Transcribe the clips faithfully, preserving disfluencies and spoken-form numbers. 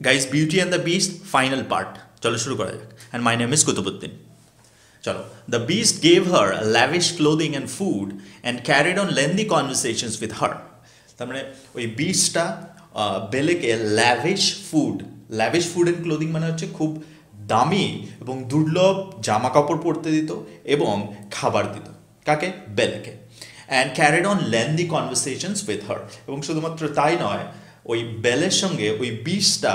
Guys, Beauty and the Beast final part. Chalo shuru kara jak. And my name is Kutubuddin. Chalo. The Beast gave her lavish clothing and food and carried on lengthy conversations with her. Tamne oi Beast ta beleke lavish food, lavish food and clothing mane hocche khub dami ebong durlobh jama kapor porte dito ebong khabar dito. Kake beleke. And carried on lengthy conversations with her. Ebong shudhumatro tai noy ওই বেলের সঙ্গে ওই বিষটা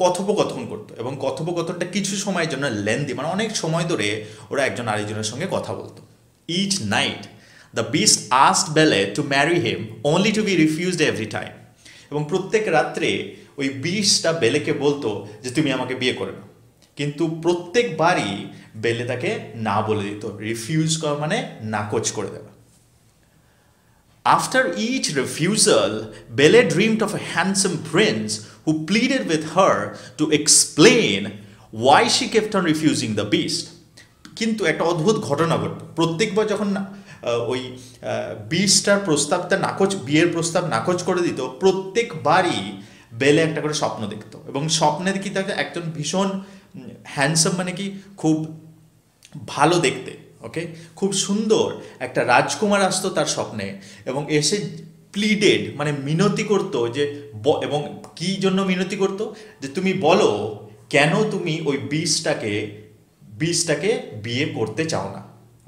কথোপকথন করত এবং কথোপকথনটা কিছু সময়ের জন্য লেন্দি মানে অনেক সময় ধরে ওরা একজন আরেকজনের সঙ্গে কথা বলতো each night the beast asked Belle to marry him only to be refused every time এবং প্রত্যেক রাতে ওই বিষটা বেলেকে বলতো যে তুমি আমাকে বিয়ে করো না কিন্তু প্রত্যেকবারই বেলে তাকে না বলে দিত রিফিউজ কর মানে নাকচ করে দেয় After each refusal, Belle dreamed of a handsome prince who pleaded with her to explain why she kept on refusing the beast. Kintu ekta odbhut ghotona ghotto. Prottekbar jokhon oi beastar prostab ta nakoch bier prostab nakoch kore dito, prottekbari Belle ekta kore shopno dekhto. Ebong shopne ki thakto ekjon bishon handsome mane ki khub bhalo dekhte. ওকে খুব সুন্দর একটা রাজকুমার আসতো তার স্বপ্নে এবং এসে pleaded মানে মিনতি করত যে এবং কি জন্য মিনতি করত যে তুমি বলো কেন তুমি ওই বিষটাকে বিষটাকে বিয়ে করতে চাও না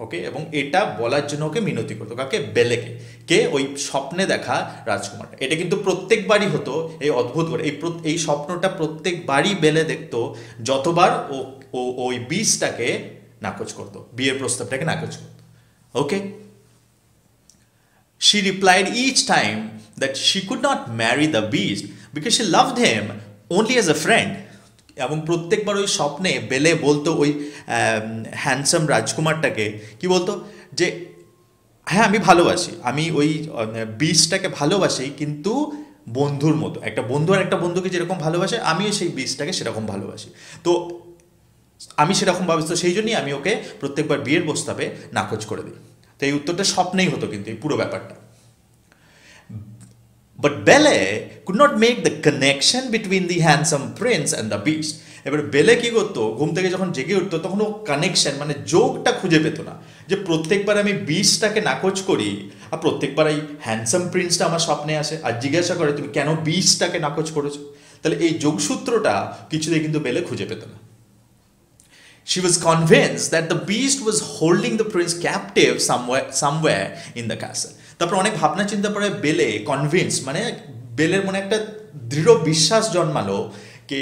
ওকে এবং এটা বলার জন্য ওকে মিনতি করত কাকে বেলেকে কে ওই স্বপ্নে দেখা রাজকুমার এটা কিন্তু প্রত্যেকবারই হতো এই অদ্ভুত করে এই এই স্বপ্নটা প্রত্যেকবারই বেলে দেখত যতবার ও ওই বিষটাকে নাকচ করত বিয়ের প্রস্তাবটাকে নাকচ করত ওকে she replied each time that she could not marry the beast because she loved him only as a friend এবং প্রত্যেকবার ওই স্বপ্নে বেলে বলতো ওই হ্যান্ডসাম রাজকুমারটাকে কি বলতো যে হ্যাঁ আমি ভালোবাসি আমি ওই beastটাকে ভালোবাসি কিন্তু বন্ধুর মতো একটা বন্ধু আর একটা বন্ধুকে যেরকম ভালোবাসে আমিও সেই beastটাকে সেরকম ভালোবাসি তো আমি সেরকম ভাবে তো সেই জন্যই আমি ওকে প্রত্যেকবার বিয়ের প্রস্তাবে নাকচ করে দিই তো এই উত্তরটা স্বপ্নেই হতো কিন্তু এই পুরো ব্যাপারটা but Belle could not make the connection between the handsome prince and the beast এবারে বেলে কি করতে ঘুম থেকে যখন জেগে উঠতো তখন ও কানেকশন মানে যোগটা খুঁজে পেত না যে প্রত্যেকবার আমি beastটাকে নাকচ করি আর প্রত্যেকবারই handsome princeটা আমার স্বপ্নে আসে আর জিজ্ঞাসা করে তুমি কেন beastটাকে নাকচ করেছো তাহলে এই যোগসূত্রটা কিছুতেই কিন্তু বেলে খুঁজে পেত না She was convinced that the beast was holding the prince captive somewhere somewhere in the castle. তারপর অনেক ভাবনা চিন্তা পরে বেলে convinced মানে বেলের মনে একটা দৃঢ় বিশ্বাস জন্মালো যে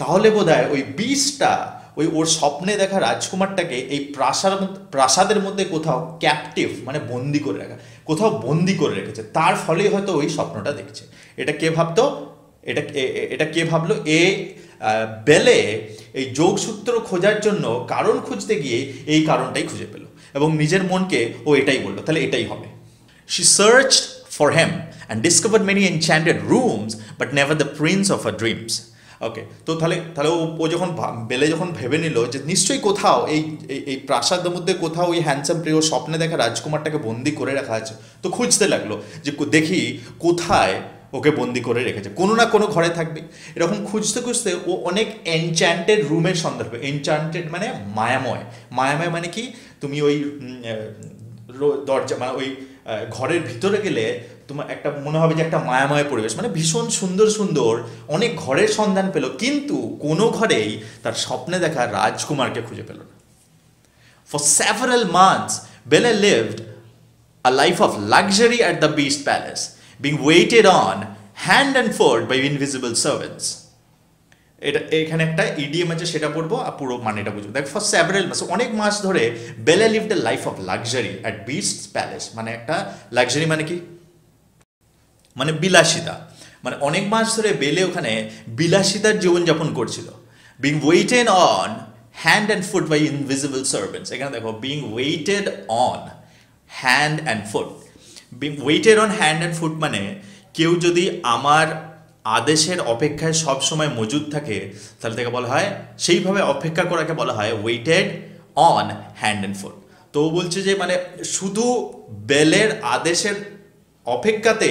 তাহলে বোধহয় ওই beastটা ওই ওর স্বপ্নে দেখা রাজকুমারটাকে এই প্রাসাদ প্রাসাদের মধ্যে কোথাও captive মানে বন্দি করে রাখা কোথাও বন্দি করে রেখেছে তার ফলে হয়তো ওই স্বপ্নটা দেখছে এটা কে ভাবতো এটা এটা কে ভাবলো এ বেলে এই যোগসূত্র খোঁজার জন্য কারণ খুঁজতে গিয়ে এই কারণটাই খুঁজে পেল এবং নিজের মনকে ও এটাই বলল তাহলে এটাই হবে she searched for him and discovered many enchanted rooms but never the prince of her dreams ওকে তো তাহলে তাহলে ও যখন বেলে যখন ভেবে নিল যে নিশ্চয়ই কোথাও এই এই প্রাসাদের মধ্যে কোথাও ওই হ্যান্ডসাম প্রিয় স্বপ্নে দেখা রাজকুমারটাকে বন্দি করে রাখা আছে তো খুঁজতে লাগলো যে দেখি কোথায় ওকে বন্দি করে রেখেছে কোন না কোন ঘরে থাকবে এরকম খুঁজতে খুঁজতে ও অনেক এনচ্যান্টেড রুমের সন্ধান পেল এনচ্যান্টেড মানে মায়াময় মায়াময় মানে কি তুমি ওই দরজা মানে ওই ঘরের ভিতরে গেলে তোমার একটা মনে হবে যে একটা মায়াময় পরিবেশ মানে ভীষণ সুন্দর সুন্দর অনেক ঘরের সন্ধান পেল কিন্তু কোনো ঘরেই তার স্বপ্নে দেখা রাজকুমারকে খুঁজে পেল না for several months Belle lived a life of luxury at the Beast Palace being waited on hand and foot by invisible servants এটা এখানে একটা ইডিএম আছে সেটা পড়বো আর পুরো মানেটা বুঝবো দেখো ফর সেভারাল মাস অনেক মাস ধরে Belle lived a life of luxury at beasts palace মানে একটা লাক্সারি মানে কি মানে বিলাসিতা মানে অনেক মাস ধরে বেলে ওখানে বিলাসিতার জীবন যাপন করছিল being waited on hand and foot by invisible servants এখানে দেখো being waited on hand and foot being waited on hand and foot মানে কেউ যদি আমার আদেশের অপেক্ষায় সব সময় মজুদ থাকে তাহলে তাকে বলা হয় সেইভাবে অপেক্ষা করাকে বলা হয় waited on hand and foot তো বলছে যে মানে শুধু বেলের আদেশের অপেক্ষাতে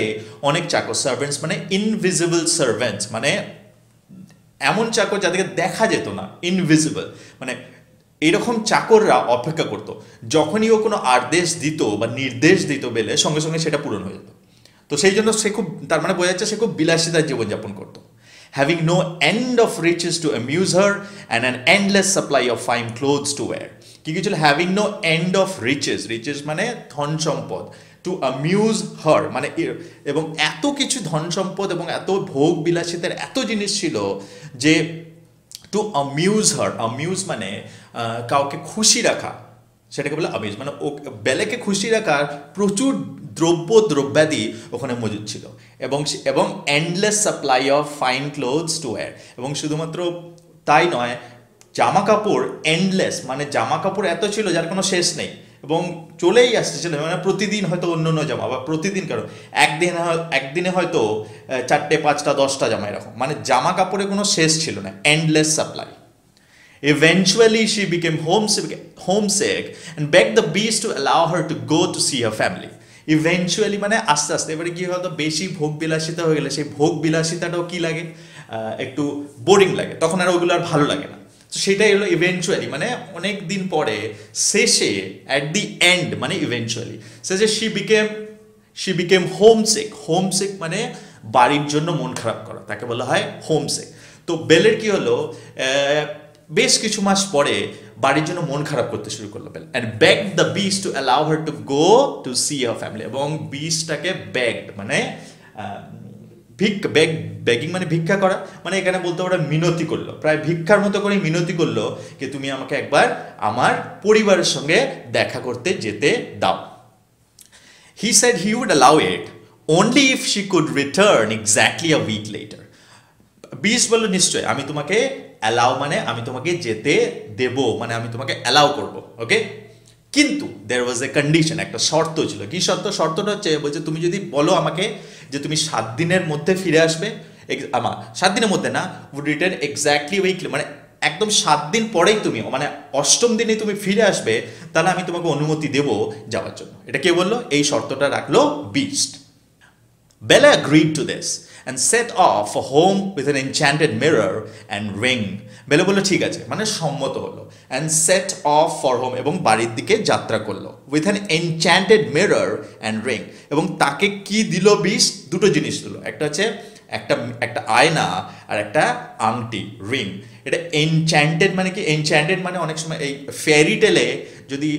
অনেক চাকর সার্ভেন্টস মানে ইনভিজিবল সার্ভেন্টস মানে এমন চাকর যাদেরকে দেখা যেত না ইনভিজিবল মানে এরকম চাকররা অপেক্ষা করত যখনই ও কোনো আদেশ দিত বা নির্দেশ দিত বেলে সঙ্গে সঙ্গে সেটা পূরণ হয়ে যেত তো সেই জন্য সে খুব তার মানে বোঝা যাচ্ছে সে খুব বিলাসিতার জীবন যাপন করত having no end of riches to amuse her and an endless supply of fine clothes to wear কি কি ছিল having no end of riches riches মানে ধন সম্পদ to amuse her মানে এবং এত কিছু ধন সম্পদ এবং এত ভোগ বিলাসিতার এত জিনিস ছিল যে to amuse her amuse মানে কাউকে খুশি রাখা সেটাকে বলে amuse মানে বেলেকে খুশি রাখার প্রচুর দ্রব্য দ্রব্যাদি ওখানে মজুদ ছিল এবং এবং endless supply of fine clothes to wear এবং শুধুমাত্র তাই নয় জামা কাপড় endless মানে জামা কাপড় এত ছিল যার কোনো শেষ নেই এবং চলেই আসছিল মানে প্রতিদিন হয়তো অন্য অন্য জামা বা প্রতিদিন কারো একদিন একদিনে হয়তো চারটে পাঁচটা দশটা জামা এরকম মানে জামা কাপড়ে কোনো শেষ ছিল না endless supply eventually she became homesick homesick and begged the beast to allow her to go to see her family eventually মানে আস্তে আস্তে এবারে কি হলো বেশি ভোগ বিলাসিতা হয়ে গেলে সেই ভোগ বিলাসিতাটাও কি লাগে একটু বোরিং লাগে তখন আর ওগুলো আর ভালো লাগে না তো সেটাই হলো ইভেন্টুয়ালি মানে অনেক দিন পরে শেষে at the end মানে ইভেন্টুয়ালি শেষে she became she became homesick homesick মানে বাড়ির জন্য মন খারাপ করা তাকে বলা হয় homesick তো বেলের কি হলো বেশ কিছু মাস পরে বাড়ির জন্য মন খারাপ করতে শুরু করলো Belle and begged the beast to allow her to go to see her family এবং beastটাকে begged মানে ভিক্ষা বেগ বেগিং মানে ভিক্ষা করা মানে এখানে বলতে ওরা মিনতি করলো প্রায় ভিক্ষার মতো করে মিনতি করলো যে তুমি আমাকে একবার আমার পরিবারের সঙ্গে দেখা করতে যেতে দাও he said he would allow it only if she could return exactly a week later beast বলল নিশ্চয় আমি তোমাকে allow মানে আমি তোমাকে যেতে দেব মানে আমি তোমাকে allow করব ওকে কিন্তু there was a condition একটা শর্ত ছিল কি শর্ত শর্তটা হচ্ছে বলছে তুমি যদি বলো আমাকে যে তুমি seven দিনের মধ্যে ফিরে আসবে আমা seven দিনের মধ্যে না would return exactly weekly মানে একদম seven দিন পরেই তুমি মানে অষ্টম দিনে তুমি ফিরে আসবে তাহলে আমি তোমাকে অনুমতি দেব যাওয়ার জন্য এটা কে বলল এই শর্তটা রাখলো beast Bella agreed to this and set off for home with an enchanted mirror and ring Bella বলল ঠিক আছে মানে সম্মত হলো and set off for home এবং বাড়ির দিকে যাত্রা করলো with an enchanted mirror and ring এবং তাকে কি দিল beast দুটো জিনিস দিল একটা হচ্ছে একটা একটা আয়না আর একটা আংটি ring এটা enchanted মানে কি enchanted মানে অনেক সময় এই fairy tale এ যদি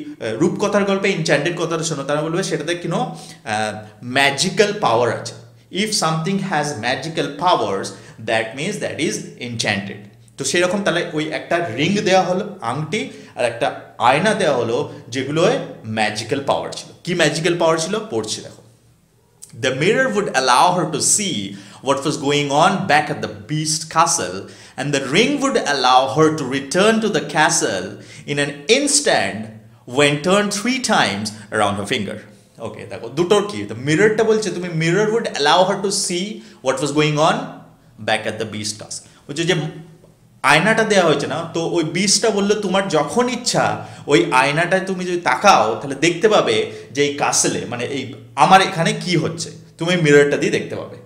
রূপকথার গল্পে enchanted কথাটা শোনো তারা বলবে সেটাতে কি নো magical power আছে if something has magical powers that means that is enchanted তো সেরকম তাহলে ওই একটা রিং দেয়া হলো আংটি আর একটা আয়না দেয়া হলো যেগুলোয় ম্যাজিক্যাল পাওয়ার ছিল কি ম্যাজিক্যাল পাওয়ার ছিল পড়ছি দেখো the mirror would allow her to see what was going on back at the beast castle and the ring would allow her to return to the castle in an instant when turned three times around her finger okay দেখো দুটোর কি the mirror টা বলছে তুমি mirror would allow her to see what was going on back at the beast castle which is a আয়নাটা দেয়া হয়েছে না তো ওই beastটা বলল তোমার যখন ইচ্ছা ওই আয়নাটায় তুমি যদি তাকাও তাহলে দেখতে পাবে যে এই কাসলে মানে এই আমার এখানে কি হচ্ছে তুমি মিররটা দিয়ে দেখতে পাবে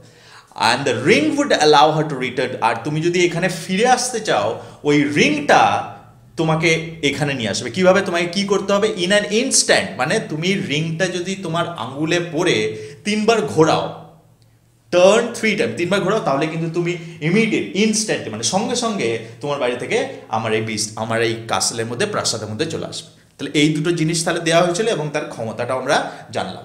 and the ring would allow her to return আর তুমি যদি এখানে ফিরে আসতে চাও ওই রিংটা তোমাকে এখানে নিয়ে আসবে কিভাবে তোমাকে কি করতে হবে in an instant মানে তুমি রিংটা যদি তোমার আঙ্গুলে পড়ে তিনবার ঘোরাও turn three times তিনবার ঘোরাও তাহলে কিন্তু তুমি ইমিডিয়েট ইনস্ট্যান্ট মানে সঙ্গে সঙ্গে তোমার বাড়ি থেকে আমার এই beast আমার এই কাসলের মধ্যে প্রাসাদের মধ্যে চলে আসবে তাহলে এই দুটো জিনিস তাহলে দেওয়া হয়েছিল এবং তার ক্ষমতাটা আমরা জানলাম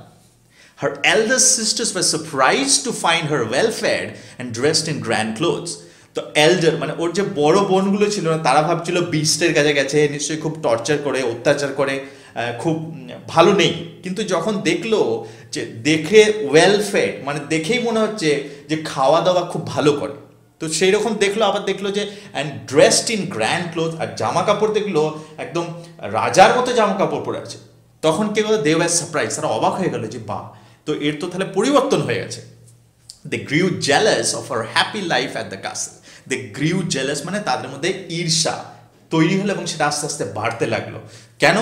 her elder sisters were surprised to find her well fed and dressed in grand clothes তো elder মানে ওর যে বড় বোনগুলো ছিল না তারা ভাবছিল beast এর কাছে গেছে নিশ্চয়ই খুব টর্চার করে অত্যাচার করে খুব ভালো নেই কিন্তু যখন দেখলো যে দেখে ওয়েল ফেড মানে দেখেই মনে হচ্ছে যে খাওয়া দাওয়া খুব ভালো করে তো সেই রকম দেখলো আবার দেখলো যে and dressed in grand clothes আর জামা কাপড় দেখলো একদম রাজার মতো জামা কাপড় পরে আছে তখন কে বলে they were surprised তারা অবাক হয়ে গেল যে বাহ তো এর তো তাহলে পরিবর্তন হয়ে গেছে they grew jealous of her happy life at the castle they grew jealous মানে তাদের মধ্যে ঈর্ষা তৈরি হলো এবং সেটা আস্তে আস্তে বাড়তে লাগলো কেন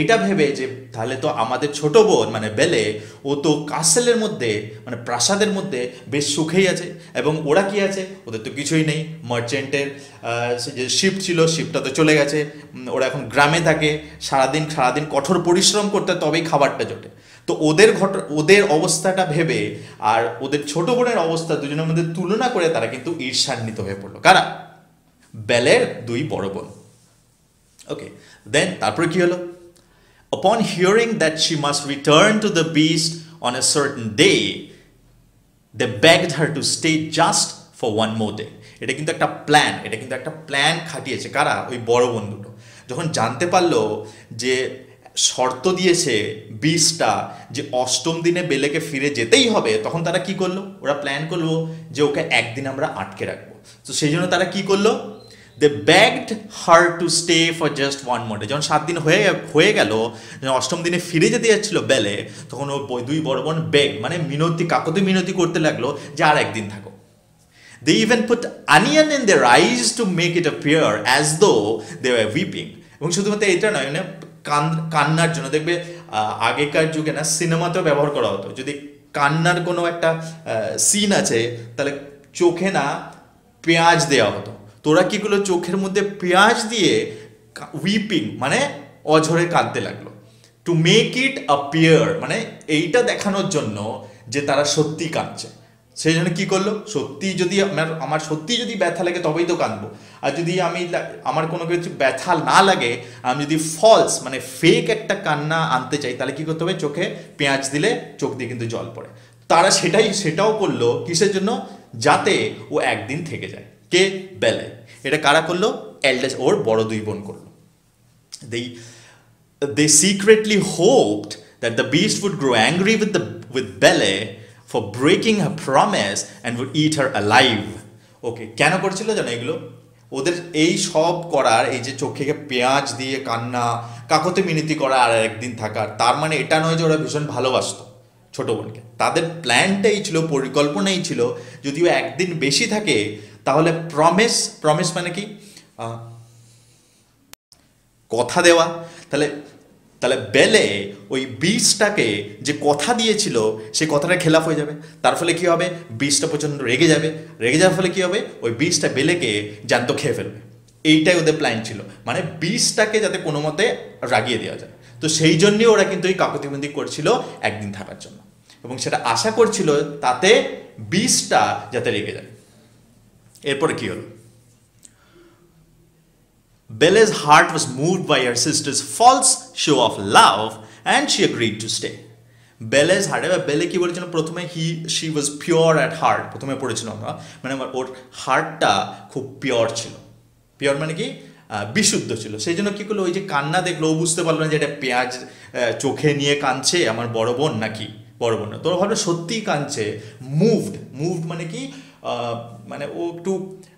এটা ভেবে যে তাহলে তো আমাদের ছোট বোন মানে বেলে ও তো কাসেলের মধ্যে মানে প্রাসাদের মধ্যে বেশ সুখেই আছে এবং ওরা কি আছে ওদের তো কিছুই নেই মার্চেন্টের যে শিপ ছিল শিপটা তো চলে গেছে ওরা এখন গ্রামে থাকে সারা দিন সারা দিন কঠোর পরিশ্রম করতে তবেই খাবারটা জোটে তো ওদের ওদের অবস্থাটা ভেবে আর ওদের ছোট বোনের অবস্থা দুজনের মধ্যে তুলনা করে তারা কিন্তু ঈর্ষান্বিত হয়ে পড়ল কারা বেলের দুই বড় বোন ওকে দেন তারপর কি হলো Upon hearing that she must return to the beast on a certain day, they begged her to stay just for one more day. It is a plan. It is a plan. khatiyeche kara oi boro bondu to jokhon jante parlo je shorto diyeche beast ta je ashtom dine bele ke fire jetei hobe tokhon tara ki korlo ora plan korbo je oke ek din amra atke rakhbo so sei jonno tara ki korlo They begged her to stay for just one more day. যখন সাত দিন হয়ে হয়ে গেল যখন অষ্টম দিনে ফিরে যেতে যাচ্ছিল বেলে তখন ওই দুই বড় বোন বেগ মানে মিনতি কাকুতি মিনতি করতে লাগলো যে আর একদিন থাকো They even put onion in their eyes to make it appear as though they were weeping. এবং শুধুমাত্র এটা নয় মানে কান্নার জন্য দেখবে আগেকার যুগে না সিনেমাতেও ব্যবহার করা হতো যদি কান্নার কোনো একটা সিন আছে তাহলে চোখে না পেঁয়াজ দেওয়া হতো তোরা কি গুলো চোখের মধ্যে পেঁয়াজ দিয়ে উইপিং মানে অঝরে কাঁদতে লাগলো টু মেক ইট অ্যাপিয়ার মানে এইটা দেখানোর জন্য যে তারা সত্যি কাঁদছে সেই জন্য কি করলো সত্যি যদি আমার আমার সত্যি যদি ব্যথা লাগে তবেই তো কাঁদবো আর যদি আমি আমার কোনো কিছু ব্যথা না লাগে আমি যদি ফলস মানে ফেক একটা কান্না আনতে চাই তাহলে কি করতে হবে চোখে পেঁয়াজ দিলে চোখ দিয়ে কিন্তু জল পড়ে তারা সেটাই সেটাও করলো কিসের জন্য যাতে ও একদিন থেকে যায় কে বেলে এটা কারা করলো এল্ডেস্ট ওর বড় দুই বোন করলো they they secretly hoped that the beast would grow angry with the with Belle for breaking her promise and would eat her alive okay কেন করছিল জানো এগুলো ওদের এই সব করার এই যে চোখে পেঁয়াজ দিয়ে কান্না কাকতে মিনতি করা আর একদিন থাকার তার মানে এটা নয় যে ওরা ভীষণ ভালোবাসতো ছোট বোনকে তাদের প্ল্যানটাই ছিল পরিকল্পনাই ছিল যদিও একদিন বেশি থাকে তাহলে প্রমিস প্রমিস মানে কি কথা দেওয়া তাহলে তাহলে বেলে ওই বীজটাকে যে কথা দিয়েছিল সেই কথাটা খেলাফ হয়ে যাবে তার ফলে কি হবে বীজটা প্রচন্ড রেগে যাবে রেগে যাওয়ার ফলে কি হবে ওই বীজটা বেলেকে জ্যান্ত খেয়ে ফেলবে এইটাই ওদের প্ল্যান ছিল মানে বীজটাকে যাতে কোনো মতে রাগিয়ে দেওয়া যায় তো সেই জন্যই ওরা কিন্তু এই কাকুতিমিনতি করছিল একদিন থাকার জন্য এবং সেটা আশা করছিল তাতে বীজটা যাতে রেগে যায় এরপর কি হলো Belle's heart was moved by her sister's false show of love and she agreed to stay. Belle's heart এ বেলে কি বলেছিল প্রথমে he she was pure at heart প্রথমে পড়েছিল আমরা মানে ওর হার্টটা খুব pure ছিল pure মানে কি বিশুদ্ধ ছিল সেইজন্য কি করলো ওই যে কান্না দেখলো ও বুঝতে পারলো না যে এটা পেঁয়াজ চোখে নিয়ে কাঁদছে আমার বড় বোন নাকি বড় বোন না তোর ভাবে সত্যিই কাঁদছে মুভড মুভড মানে কি মানে ও একটু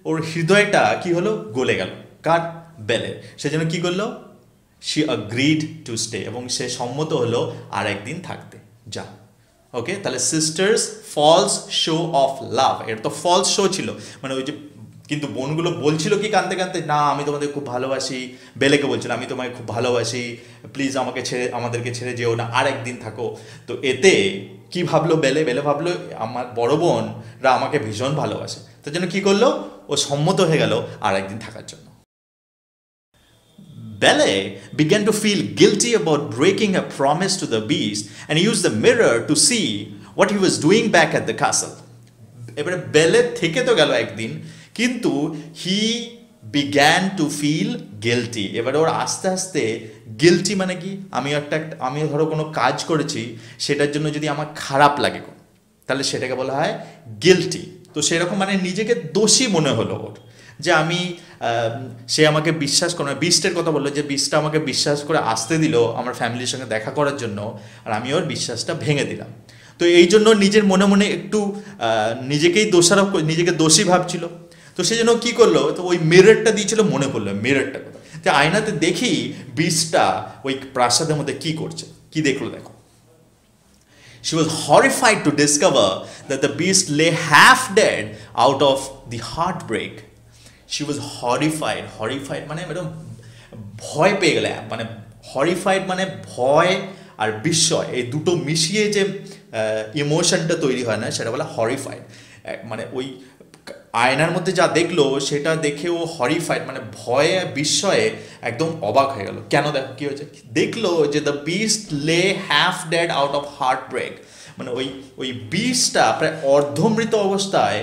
ওর হৃদয়টা কি হলো গলে গেল কার বেলে সেজন্য কি করলো শি অ্যাগ্রিড টু স্টে এবং সে সম্মত হলো আর একদিন থাকতে যা ওকে তাহলে sisters false show of love এটা তো ফলস শো ছিল মানে ওই যে কিন্তু বোনগুলো বলছিল কি কাঁদতে কাঁদতে না আমি তোমাদের খুব ভালোবাসি বেলেকে বলছিল আমি তোমায় খুব ভালোবাসি প্লিজ আমাকে ছেড়ে আমাদেরকে ছেড়ে যেও না আর একদিন থাকো তো এতে কি ভাবলো বেলে বেলে ভাবলো আমার বড় বোনরা আমাকে ভীষণ ভালোবাসে তার জন্য কি করলো ও সম্মত হয়ে গেল আর একদিন থাকার জন্য Belle began to feel guilty about breaking her promise to the beast and used the mirror to see what he was doing back at the castle. এবারে বেলে থেকে তো গেল একদিন কিন্তু he began to feel guilty এবারে ওর আস্তে আস্তে guilty মানে কি আমি একটা আমি ধরো কোনো কাজ করেছি সেটার জন্য যদি আমার খারাপ লাগে তাহলে সেটাকে বলা হয় guilty তো সেরকম মানে নিজেকে দোষী মনে হলো ওর যে আমি সে আমাকে বিশ্বাস করে বিস্টের কথা বললো যে বিস্টটা আমাকে বিশ্বাস করে আসতে দিল আমার ফ্যামিলির সঙ্গে দেখা করার জন্য আর আমি ওর বিশ্বাসটা ভেঙে দিলাম তো এই জন্য নিজের মনে মনে একটু নিজেকেই দোষারোপ নিজেকে দোষী ভাবছিল তো সেজন্য কি করলো তো ওই মিররটা দিয়েছিল মনে পড়লো মিররটা তো আয়নাতে দেখি বীজটা ওই প্রাসাদের মধ্যে কি করছে কি দেখলো দেখো She was horrified to discover that the beast lay half dead out of the heartbreak. She was horrified horrified মানে একদম ভয় পেয়ে গেল মানে horrified মানে ভয় আর বিস্ময় এই দুটো মিশিয়ে যে ইমোশনটা তৈরি হয় না সেটা বলা horrified মানে ওই আয়নার মধ্যে যা দেখলো সেটা দেখে ও horrified মানে ভয়ে বিস্ময়ে একদম অবাক হয়ে গেল কেন দেখো কি হয়েছে দেখলো যে the beast lay half dead out of heartbreak মানে ওই ওই beastটা প্রায় অর্ধমৃত অবস্থায়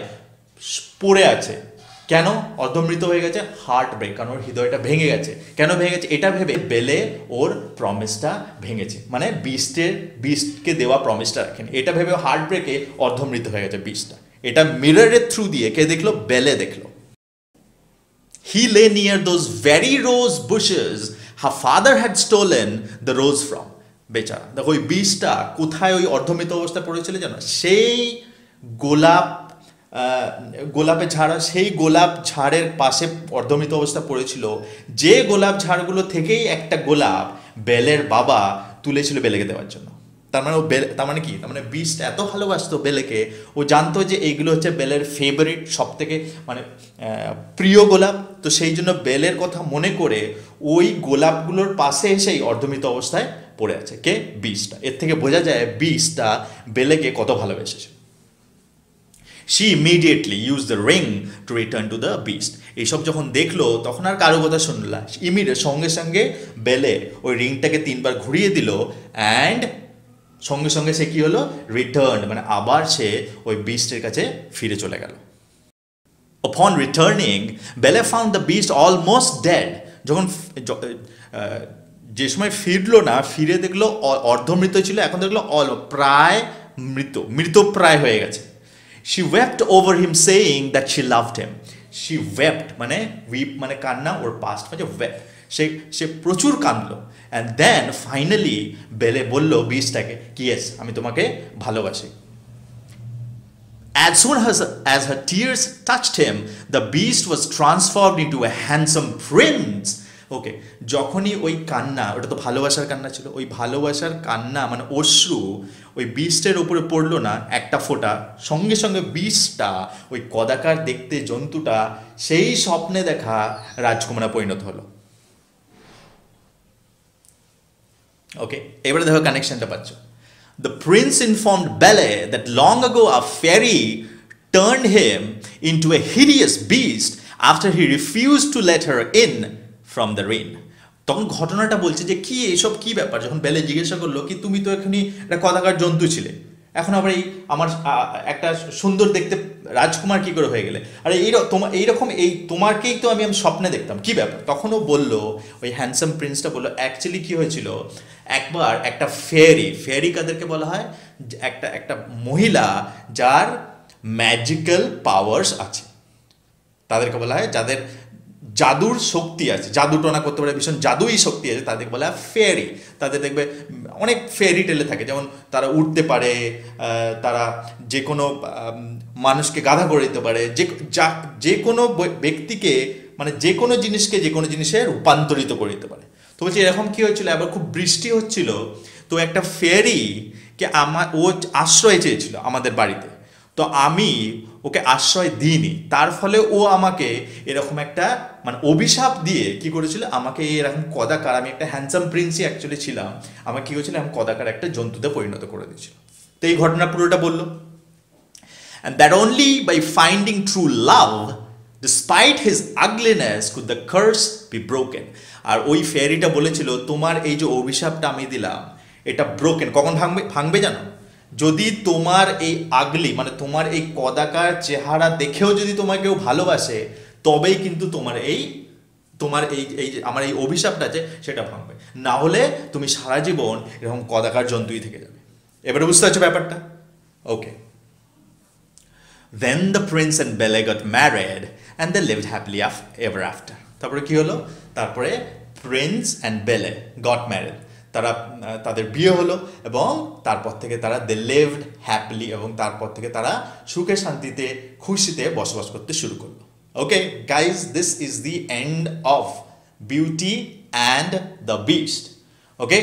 পড়ে আছে কেন অর্ধমৃত হয়ে গেছে heartbreak কারণ ওর হৃদয়টা ভেঙে গেছে কেন ভেঙে গেছে এটা ভেবে বেলে ওর প্রমিসটা ভেঙেছে মানে beastের beastকে দেওয়া প্রমিসটা রাখেন এটা ভেবে heartbreak-এ অর্ধমৃত হয়ে গেছে beastটা এটা mirror-এর through দিয়ে কে দেখলো বেলে দেখলো he lay near those very rose bushes her father had stolen the rose from বেচারা দেখো ওই beastটা কোথায় ওই অর্ধমৃত অবস্থায় পড়েছিল জানো সেই গোলাপ গোলাপে ঝাড় সেই গোলাপ ঝাড়ের পাশে অর্ধমৃত অবস্থা পড়েছিল যে গোলাপ ঝাড়গুলো থেকেই একটা গোলাপ বেলের বাবা তুলেছিল বেলেকে দেওয়ার জন্য তার মানে তার মানে কি তার মানে beast এত ভালোবাসতো বেলেকে ও জানতো যে এইগুলো হচ্ছে বেলের ফেভারিট সবথেকে মানে প্রিয় গোলাপ তো সেই জন্য বেলের কথা মনে করে ওই গোলাপগুলোর পাশে সেই অর্ধমৃত অবস্থায় পড়ে আছে কে beast এর থেকে বোঝা যায় beastটা বেলেকে কত ভালোবাসেছে She immediately used the ring to return to the beast. এইসব যখন দেখলো তখন আর কারো কথা শুনল না ইমিডিয়েট সঙ্গে সঙ্গে বেলে ওই রিংটাকে তিনবার ঘুরিয়ে দিল and সঙ্গে সঙ্গে সে কি হলো রিটার্ন মানে আবার সে ওই বিস্টের কাছে ফিরে চলে গেল Upon returning, Bella found the beast almost dead. যখন যে সময় ফিরলো না ফিরে দেখলো অর্ধমৃত ছিল এখন দেখলো অল প্রায় মৃত মৃত প্রায় হয়ে গেছে She wept over him saying that she loved him. She wept, mane weep mane kanna or past mane wept. She she prochur kanlo and then finally Belle bollo beast take ki yes ami tomake bhalobashi. As soon as as her tears touched him, the beast was transformed into a handsome prince. Okay, যখনই ওই কান্না ওটা তো ভালোবাসার কান্না ছিল ওই ভালোবাসার কান্না মানে অশ্রু ওই বিস্টের উপরে পড়লো না একটা ফোঁটা সঙ্গে সঙ্গে বিস্টটা ওই কদাকার দেখতে জন্তুটা সেই স্বপ্নে দেখা রাজকুমারে পরিণত হলো ওকে এবারে দেখো কানেকশনটা পাচ্ছো The prince informed Belle that long ago a fairy turned him into a hideous beast after he refused to let her in from the rain তখন ঘটনাটা বলছে যে কি এইসব কি ব্যাপার যখন বেলে জিজ্ঞাসা করলো কি তুমি তো এখনি একটা কদাকার জন্তু ছিলে এখন আবার এই আমার একটা সুন্দর দেখতে রাজকুমার কি করে হয়ে গেলে আরে এই তোমার এইরকম এই তোমারকেই তো আমি আমি স্বপ্নে দেখতাম কি ব্যাপার তখন ও বলল ওই হ্যান্ডসাম প্রিন্সটা বলল অ্যাকচুয়ালি কি হয়েছিল একবার একটা ফেয়ারি ফেয়ারি কাদেরকে বলা হয় একটা একটা মহিলা যার ম্যাজিক্যাল পাওয়ারস আছে তাদেরকে বলা হয় যাদের জাদুর শক্তি আছে জাদু টনা করতে পারে ভীষণ জাদুই শক্তি আছে তাদের বলা ফেয়ারি তাদের দেখবে অনেক ফেয়ারি টেলে থাকে যেমন তারা উঠতে পারে তারা যে কোনো মানুষকে গাধা করে দিতে পারে যে যে কোনো ব্যক্তিকে মানে যে কোনো জিনিসকে যে কোনো জিনিসে রূপান্তরিত করে দিতে পারে তো বলছি এরকম কী হয়েছিল আবার খুব বৃষ্টি হচ্ছিল তো একটা ফেয়ারিকে আমার ও আশ্রয় চেয়েছিল আমাদের বাড়িতে তো আমি ওকে আশ্রয় দিইনি তার ফলে ও আমাকে এরকম একটা মানে অভিশাপ দিয়ে কি করেছিল আমাকে এরকম কদাকার আমি একটা হ্যান্ডসাম প্রিন্সই অ্যাকচুয়ালি ছিলাম আমাকে কি হয়েছিল আমি কদাকার একটা জন্তুতে পরিণত করে দিয়েছিল তো এই ঘটনা পুরোটা বলল and that only by finding true love despite his ugliness could the curse be broken আর ওই ফেয়ারিটা বলেছিল তোমার এই যে অভিশাপটা আমি দিলাম এটা ব্রোকেন কখন ভাঙবে ভাঙবে জানো যদি তোমার এই আগলি মানে তোমার এই কদাকার চেহারা দেখেও যদি তোমাকে কেউ ভালোবাসে তবেই কিন্তু তোমার এই তোমার এই এই আমার এই অভিশাপটা আছে সেটা ভাঙবে না হলে তুমি সারা জীবন এরকম কদাকার জন্তুই থেকে যাবে এবারে বুঝতে পারছো ব্যাপারটা ওকে Then the prince and Belle got married and they lived happily ever after তারপরে কি হলো তারপরে prince and Belle got married তারা তাদের বিয়ে হলো এবং তারপর থেকে তারা they lived happily এবং তারপর থেকে তারা সুখে শান্তিতে খুশিতে বসবাস করতে শুরু করলো okay guys this is the end of beauty and the beast okay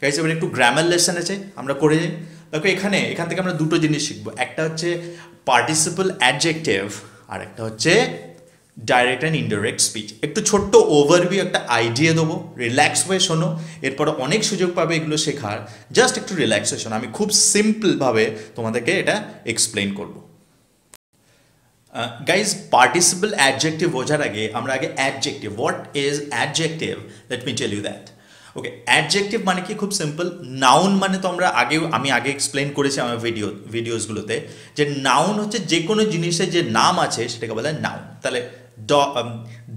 guys এবার একটু গ্রামার লেসন আছে আমরা করে যাই দেখো এখানে এখান থেকে আমরা দুটো জিনিস শিখবো একটা হচ্ছে পার্টিসিপল অ্যাডজেক্টিভ আর একটা হচ্ছে ডাইরেক্ট অ্যান্ড ইনডাইরেক্ট স্পিচ। একটু ছোট্ট ওভারভিউ একটা আইডিয়া দেবো, রিল্যাক্স হয়ে শোনো, এরপরে অনেক সুযোগ পাবে এগুলো শেখার, জাস্ট একটু রিল্যাক্সেশন। আমি খুব সিম্পলভাবে তোমাদেরকে এটা এক্সপ্লেন করবো। গাইজ, পার্টিসিপল অ্যাডজেক্টিভ বোঝার আগে আমরা আগে adjective, what is adjective, let me tell you that. Okay, adjective মানে কি? খুব সিম্পল। নাউন মানে তো আমরা আগেও আমি আগে এক্সপ্লেন করেছি আমার ভিডিও ভিডিওসগুলোতে যে নাউন হচ্ছে যে কোনো জিনিসের যে নাম আছে সেটাকে বলে নাউন। তাহলে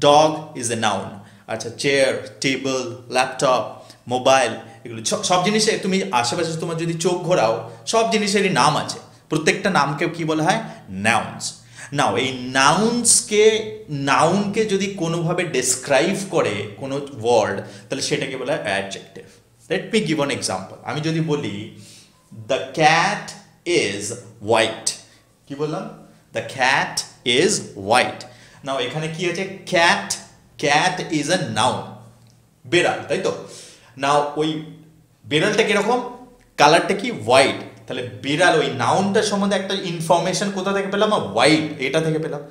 ডগ ইজ এ নাউন। আচ্ছা, চেয়ার, টেবল, ল্যাপটপ, মোবাইল, এগুলো সব জিনিসে তুমি আশেপাশে তোমার যদি চোখ ঘোরাও সব জিনিসেরই নাম আছে, প্রত্যেকটা নামকে কী বলা হয়? নাউনস। নাও এই নাউন্সকে নাউনকে যদি কোনোভাবে ডেসক্রাইব করে কোনো ওয়ার্ড তাহলে সেটাকে বলা হয় adjective. Let me give an example. আমি যদি বলি দ্য ক্যাট ইজ হোয়াইট, কি বললাম? The cat is white. Now এখানে কি আছে? Cat, cat is a noun, বেড়াল, তাই তো? নাও ওই বেড়ালটা কিরকম, কালারটা কি? হোয়াইট। তাহলে বিড়াল, ওই নাউনটার সম্বন্ধে একটা ইনফরমেশন কোথা থেকে পেলাম? হোয়াইট, এটা থেকে পেলাম।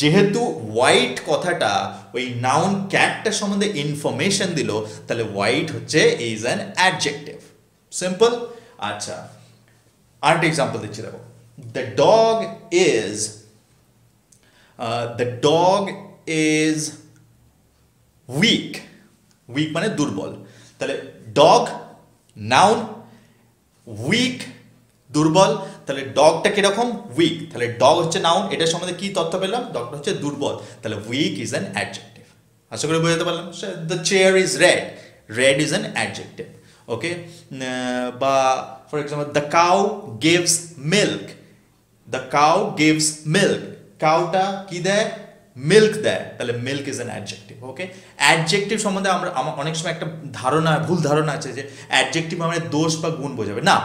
যেহেতু হোয়াইট কথাটা ওই নাউন ক্যাটটার সম্বন্ধে ইনফরমেশন দিল, তাহলে হোয়াইট হচ্ছে ইজ অ্যান অ্যাডজেক্টিভ। সিম্পল। আচ্ছা, আরেকটা এক্সাম্পল দিচ্ছি, দেখো the dog is the dog is weak. Weak মানে দুর্বল। তাহলে ডগ নাউন, উইক দুর্বল, তাহলে ডগটা কিরকম? উইক। তাহলে ডগ হচ্ছে নাউন, এটার সম্বন্ধে কি তথ্য পেলাম? ডগটা হচ্ছে দুর্বল, তাহলে উইক ইজ অ্যান অ্যাডজেক্টিভ। আশা করি বোঝাতে পারলাম। The chair is red, red is an adjective. Okay, বা for example the cow gives milk, the cow gives milk, কাউটা কি দেয়? মিল্ক দেয়, তাহলে milk is an adjective. Okay, adjective সম্বন্ধে আমরা আমার অনেক সময় একটা ধারণা, ভুল ধারণা আছে যে অ্যাডজেক্টিভ মানে দোষ বা গুণ বোঝাবে। না,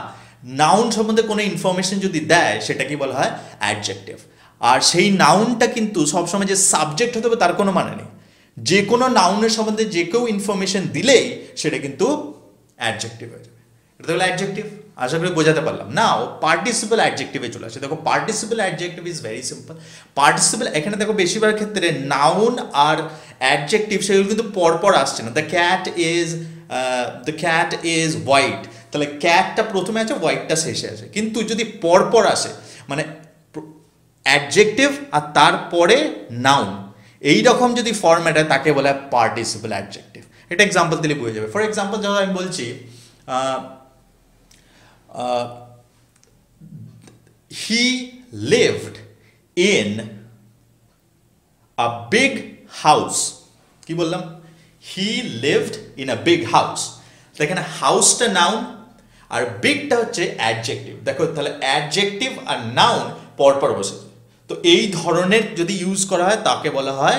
নাউন সম্বন্ধে কোনো ইনফরমেশন যদি দেয় সেটাকেই বলা হয় অ্যাডজেক্টিভ। আর সেই নাউনটা কিন্তু সবসময় যে সাবজেক্ট হতে হবে তার কোনো মানে নেই। যে কোনো নাউনের সম্বন্ধে যে কেউ ইনফরমেশন দিলেই সেটা কিন্তু অ্যাডজেক্টিভ হয়ে যাবে। এটা তো হলো অ্যাডজেক্টিভ। আশা করি বোঝাতে পারলাম। নাও পার্টিসিপল অ্যাডজেক্টিভে চলে আসে। দেখো participle adjective is very simple. Participle এখানে দেখো বেশিরভাগ ক্ষেত্রে নাউন আর অ্যাডজেক্টিভ সেগুলো কিন্তু পরপর আসছে না। The cat is the cat is white, তাহলে ক্যাটটা প্রথমে আছে, হোয়াইটটা শেষে আছে। কিন্তু যদি পরপর আসে মানে অ্যাডজেক্টিভ আর তারপরে নাউন, এইরকম যদি ফর্ম্যাট হয় তাকে বলা হয় পার্টিসিপল অ্যাডজেক্টিভ। এটা এক্সাম্পল দিলে বুঝে যাবে। ফর এক্সাম্পল যখন আমি বলছি Uh, he lived in a big house. Ki bollam? He lived in a big house. So ekhane house ta noun ar big ta hocche adjective. Dekho tale adjective ar noun por por boshe to ei dhoroner jodi use kora hoy take bola hoy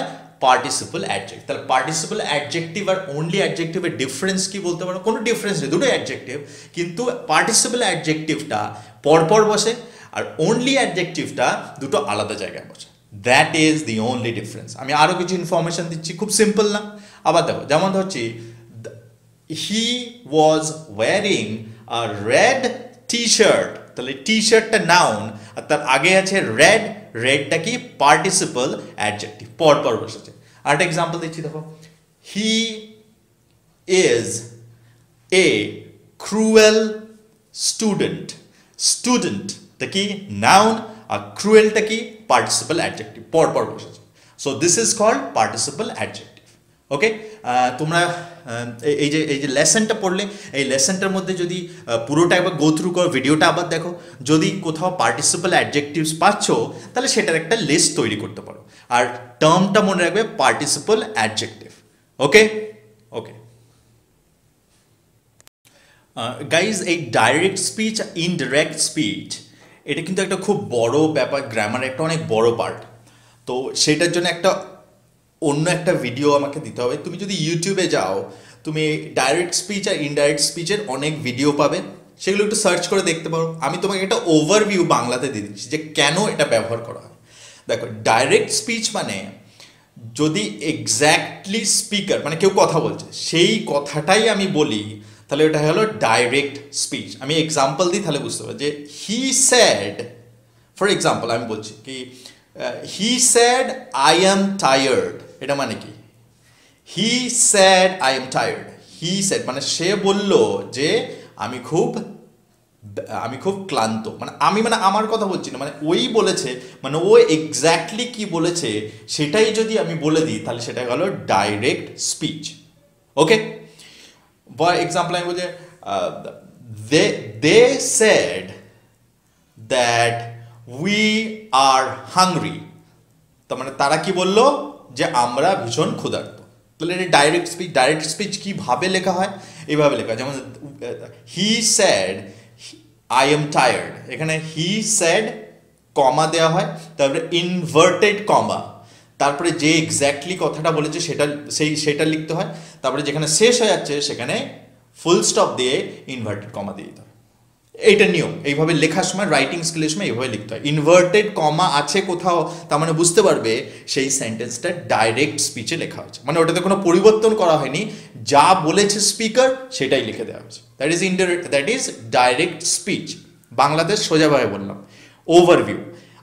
participle adjective. তাহলে participle adjective আর only adjective এর difference কি বলতে পারো? কোনো difference নেই, দুটোই adjective. কিন্তু participle adjectiveটা পরপর বসে আর only adjectiveটা দুটো আলাদা জায়গায় বসে। That is the only difference. আমি আরও কিছু ইনফরমেশন দিচ্ছি, খুব সিম্পল না? আবার দেখো, যেমন ধরছি he was wearing a red T shirt, তাহলে টি শার্টটা নাউন আর তার আগে আছে রেড, রেডটা কি? পার্টিসিপল অ্যাডজেক্টিভ, পরপর বসেছে। আরেকটা এক্সাম্পল দিচ্ছি, দেখো he is a cruel student. স্টুডেন্টটা কি? নাউন আর ক্রুয়েলটা কি? পার্টিসিপল অ্যাডজেক্টিভ, পরপর বসেছে। So this is called participle adjective. Okay, তোমরা এই যে এই যে লেসনটা পড়লে, এই লেসনটার মধ্যে যদি পুরোটা একবার গো থ্রু করো, ভিডিওটা আবার দেখো, যদি কোথাও পার্টিসিপল অ্যাডজেক্টিভস পাচ্ছ তাহলে সেটার একটা লিস্ট তৈরি করতে পারো। আর টার্মটা মনে রাখবে participle adjective. Okay okay guys, এই ডাইরেক্ট স্পিচ ইনডাইরেক্ট স্পিচ এটা কিন্তু একটা খুব বড় ব্যাপার, গ্রামারের একটা অনেক বড় পার্ট। তো সেটার জন্য একটা অন্য একটা ভিডিও আমাকে দিতে হবে। তুমি যদি ইউটিউবে যাও তুমি ডাইরেক্ট স্পিচ আর ইনডাইরেক্ট স্পিচের অনেক ভিডিও পাবে, সেগুলো একটু সার্চ করে দেখতে পারো। আমি তোমাকে একটা ওভারভিউ বাংলাতে দিয়ে দিচ্ছি যে কেন এটা ব্যবহার করা হয়। দেখো ডাইরেক্ট স্পিচ মানে যদি এক্স্যাক্টলি স্পিকার মানে কেউ কথা বলছে সেই কথাটাই আমি বলি তাহলে ওটা হলো ডাইরেক্ট স্পিচ। আমি এক্সাম্পল দিই তাহলে বুঝতে পারো যে হি স্যাড, ফর এক্সাম্পল আমি বলছি কি uh, he said I am tired. Eta mane ki? He said I am tired. He said mane she bollo je ami khub আমি খুব ক্লান্ত মানে আমি মানে আমার কথা বলছি না মানে ওই বলেছে মানে ও এক্স্যাক্টলি কি বলেছে সেটাই যদি আমি বলে দিই তাহলে সেটা হলো direct speech okay for example আমি বলি they they said that we are hungry তো মানে তারা কি বলল যে আমরা ভীষণ ক্ষুধার্ত তাহলে এটা ডাইরেক্ট স্পিচ ডাইরেক্ট স্পিচ কিভাবে লেখা হয় এইভাবে লেখা যেমন he said I am tired. এখানে he said comma দেয়া হয় তারপরে inverted comma তারপরে যে exactly কথাটা বলেছে সেটা সেই সেটা লিখতে হয় তারপরে যেখানে শেষ হয়ে যাচ্ছে সেখানে full stop দিয়ে inverted comma দিয়ে দিতে হয় এটা নিয়ম এইভাবে লেখার সময় রাইটিং স্কিলের সময় এইভাবে লিখতে হয় inverted comma আছে কোথাও তার মানে বুঝতে পারবে সেই সেন্টেন্সটা ডাইরেক্ট স্পিচে লেখা হয়েছে মানে ওটাতে কোনো পরিবর্তন করা হয়নি যা বলেছে স্পিকার সেটাই লিখে দেওয়া হয়েছে that is indirect that is direct speech বাংলাতে সোজাভাবে বললাম ওভারভিউ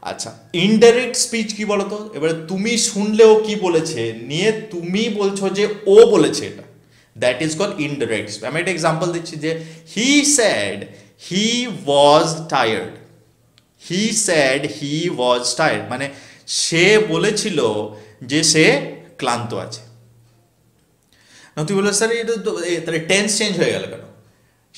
আচ্ছা ইনডাইরেক্ট স্পিচ কি বলো তো এবারে তুমি শুনলেও কি বলেছে নিয়ে তুমি বলছো যে ও বলেছে এটা that is called indirect আমি একটা एग्जांपल দিচ্ছি যে he said he was tired he said he was tired মানে সে বলেছিল যে সে ক্লান্ত আছে না তুমি বলছো স্যার এটা তো তাহলে টেন্স চেঞ্জ হয়ে গেল কেন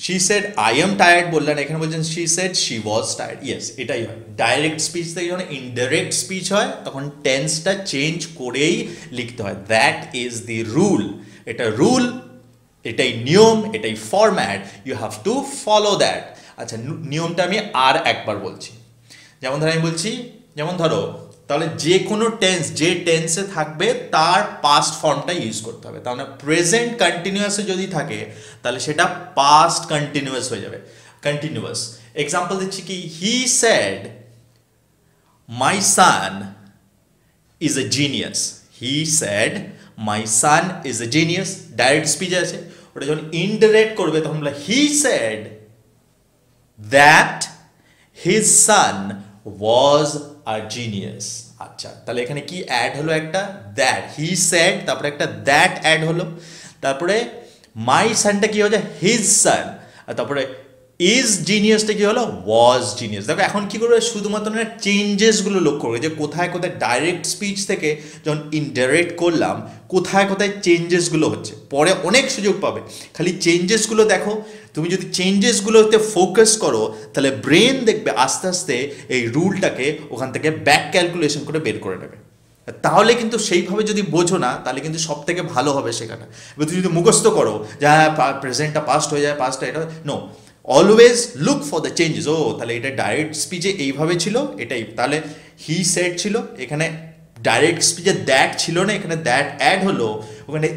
She said, I am tired. Bolla na ekhane bolchen. She said she was tired. Yes, etai hoy. Direct speech theke jokhon indirect speech hoy, tokhon tense ta change korei likhte hoy. That is the rule. Eta rule, etai niyom, etai format. You have to follow that. Acha niyom ta ami ar ekbar bolchi. Jemon dhoro ami bolchi, jemon dhoro. তাহলে যে কোনো tense যে টেন্সে থাকবে তার past ফর্মটা use করতে হবে তাহলে প্রেজেন্ট কন্টিনিউয়াস যদি থাকে তাহলে সেটা past কন্টিনিউয়াস হয়ে যাবে কন্টিনিউয়াস एग्जांपल দিচ্ছি কি he said my son is a genius he said my son is a genius direct speech আছে ওটা যখন ইনডাইরেক্ট করবে তখন বলে he said that his son was a genius আচ্ছা তাহলে এখানে কি অ্যাড হলো একটা that he said তারপরে একটা that অ্যাড হলো তারপরে my son টা কি হয়ে যায় his son আর তারপরে is genius টা কি হলো was genius দেখো এখন কি করবে শুধুমাত্র না চেঞ্জেস গুলো লক্ষ্য করবে যে কোথায় কোথায় ডাইরেক্ট স্পিচ থেকে যখন ইনডাইরেক্ট করলাম কোথায় কোথায় চেঞ্জেস গুলো হচ্ছে পরে অনেক সুযোগ পাবে খালি চেঞ্জেস গুলো দেখো তুমি যদি চেঞ্জেস গুলোতে ফোকাস করো তাহলে ব্রেন দেখবে আস্তে আস্তে এই রুলটাকে ওখান থেকে ব্যাক ক্যালকুলেশন করে বের করে নেবে তাহলে কিন্তু সেইভাবে যদি বোঝো না তাহলে কিন্তু সবথেকে ভালো হবে সেখানে এবং তুমি যদি মুখস্থ করো যা প্রেজেন্টটা পাস্ট হয়ে যায় পাস্টটা এটা no always look for the changes ও তাহলে এটা ডাইরেক্ট স্পিচে এইভাবে ছিল এটাই তাহলে হি সেড ছিল এখানে ডাইরেক্ট স্পিচে দ্যাট ছিল না এখানে দ্যাট অ্যাড হলো ওখানে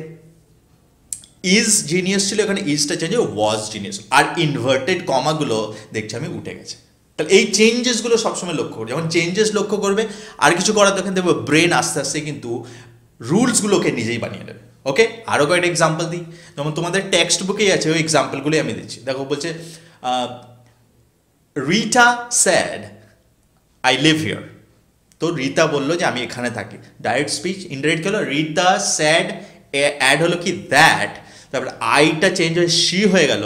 is genius chilo ekhane is ta change was genius ar inverted comma gulo dekhchi ami ute geche tale ei changes gulo sob somoy lokkho korbe jekhon changes lokkho korbe ar kichu korar dekhen debo brain aste aste kintu rules gulo ke nijei baniye debe okay aro koyta example di jemon tomader text book e ache oi example gulo ami dicchi dekho bolche Rita said I live here to Rita bollo je ami ekhane thaki direct speech indirect kelo Rita said add holo ki that তারপর আইটা change হয়ে she হয়ে গেল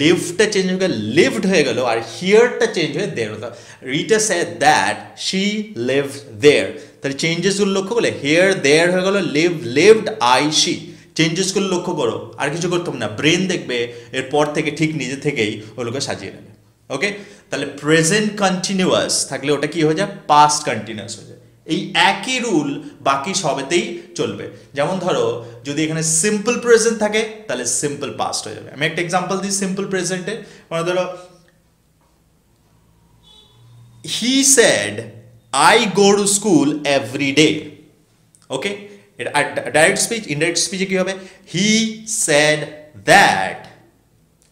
লিভটা change হয়ে গেল lived হয়ে গেল আর হিয়ারটা change হয়ে देयर হলো Rita said that she lived there তাহলে চেঞ্জেস গুলো লক্ষ্য করলে হিয়ার देयर হয়ে গেল live lived I she changes গুলো লক্ষ্য করো আর কিছু করতে হবে না ব্রেন দেখবে এরপর থেকে ঠিক নিজে থেকেই ওগুলোকে সাজিয়ে নেবে ওকে তাহলে প্রেজেন্ট কন্টিনিউয়াস থাকলে ওটা কি হয়ে যায় পাস্ট কন্টিনিউয়াস হয়ে যায় এই একই রুল বাকি সবেতেই চলবে যেমন ধরো যদি এখানে সিম্পল প্রেজেন্ট থাকে তাহলে সিম্পল পাস্ট হয়ে যাবে আমি একটা एग्जांपल দিই সিম্পল প্রেজেন্টে মানে ধরো he said I go to school every day okay এটা ডাইরেক্ট স্পিচ ইনডাইরেক্ট স্পিচে কি হবে he said that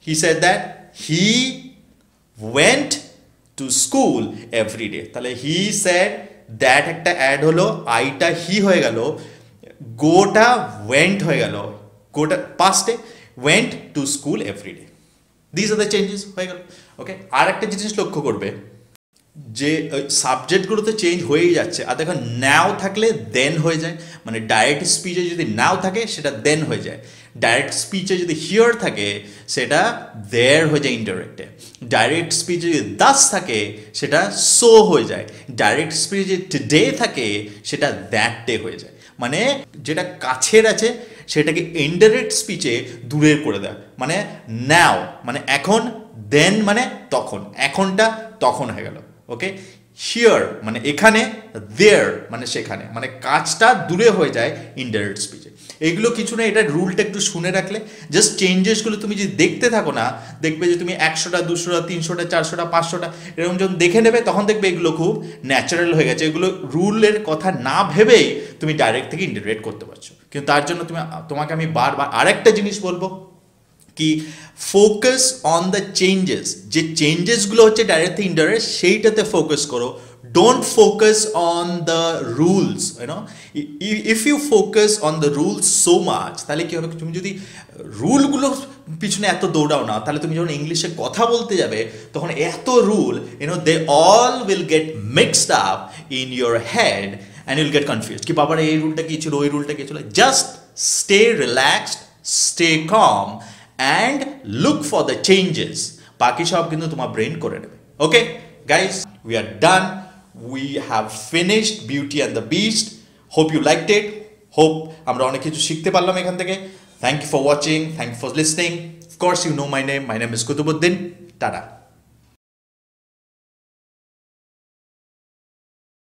he said that he went to school every day তাহলে হি সেড that একটা অ্যাড হলো আইটা হি হয়ে গেল গোটা went হয়ে গেল গোটা past went to school every day these are the changes হয়ে গেল ওকে আরেকটা জিনিস লক্ষ্য করবে যে সাবজেক্টগুলোতে চেঞ্জ হয়েই যাচ্ছে। আর দেখুন নাও থাকলে দেন হয়ে যায়, মানে ডাইরেক্ট স্পিচে যদি নাও থাকে সেটা দেন হয়ে যায়, ডাইরেক্ট স্পিচে যদি হিয়ার থাকে সেটা দেয়ার হয়ে যায় ইনডাইরেক্টে, ডাইরেক্ট স্পিচে যদি দাস থাকে সেটা সো হয়ে যায়, ডাইরেক্ট স্পিচে যদি টুডে থাকে সেটা দ্যাট ডে হয়ে যায়। মানে যেটা কাছের আছে সেটাকে ইনডাইরেক্ট স্পিচে দূরের করে দেয়, মানে নাও মানে এখন, দেন মানে তখন, এখনটা তখন হয়ে গেল। ওকে, হিয়ার মানে এখানে, দেয়ার মানে সেখানে, মানে কাজটা দূরে হয়ে যায় ইনডাইরেক্ট স্পিচে। এগুলো কিছু না, এটা রুলটা একটু শুনে রাখলে জাস্ট চেঞ্জেসগুলো তুমি যদি দেখতে থাকো না, দেখবে যে তুমি একশোটা দুশোটা তিনশোটা চারশোটা পাঁচশোটা এরকম যখন দেখে নেবে তখন দেখবে এগুলো খুব ন্যাচারাল হয়ে গেছে, এগুলো রুলের কথা না ভেবেই তুমি ডাইরেক্ট থেকে ইন্টারপ্রেট করতে পারছো। কিন্তু তার জন্য তুমি তোমাকে আমি বারবার আরেকটা জিনিস বলবো কি, ফোকাস অন দ্য চেঞ্জেস, যে চেঞ্জেসগুলো হচ্ছে ডাইরেক্ট ইনডাইরেক্ট সেইটাতে ফোকাস করো। Don't focus on the rules, you know. If you focus on the rules so much, তাহলে কি হবে, তুমি যদি রুলগুলোর পিছনে এত দৌড়াও না তাহলে তুমি যখন ইংলিশে কথা বলতে যাবে তখন এত rule, you know, they all will get mixed up in your head and you'll get confused কি বাবার এই রুলটা কি ছিল ওই রুলটা কি ছিল। Just stay relaxed, stay calm and look for the changes, বাকি সব কিন্তু তোমার ব্রেন করে নেবে। Okay guys, we are done. We have finished Beauty and the Beast. Hope you liked it. Hope amra onek kichu shikhte parlam ekhan theke. Thank you for watching. Thank you for listening. Of course you know my name. My name is Kutubuddin. Tada.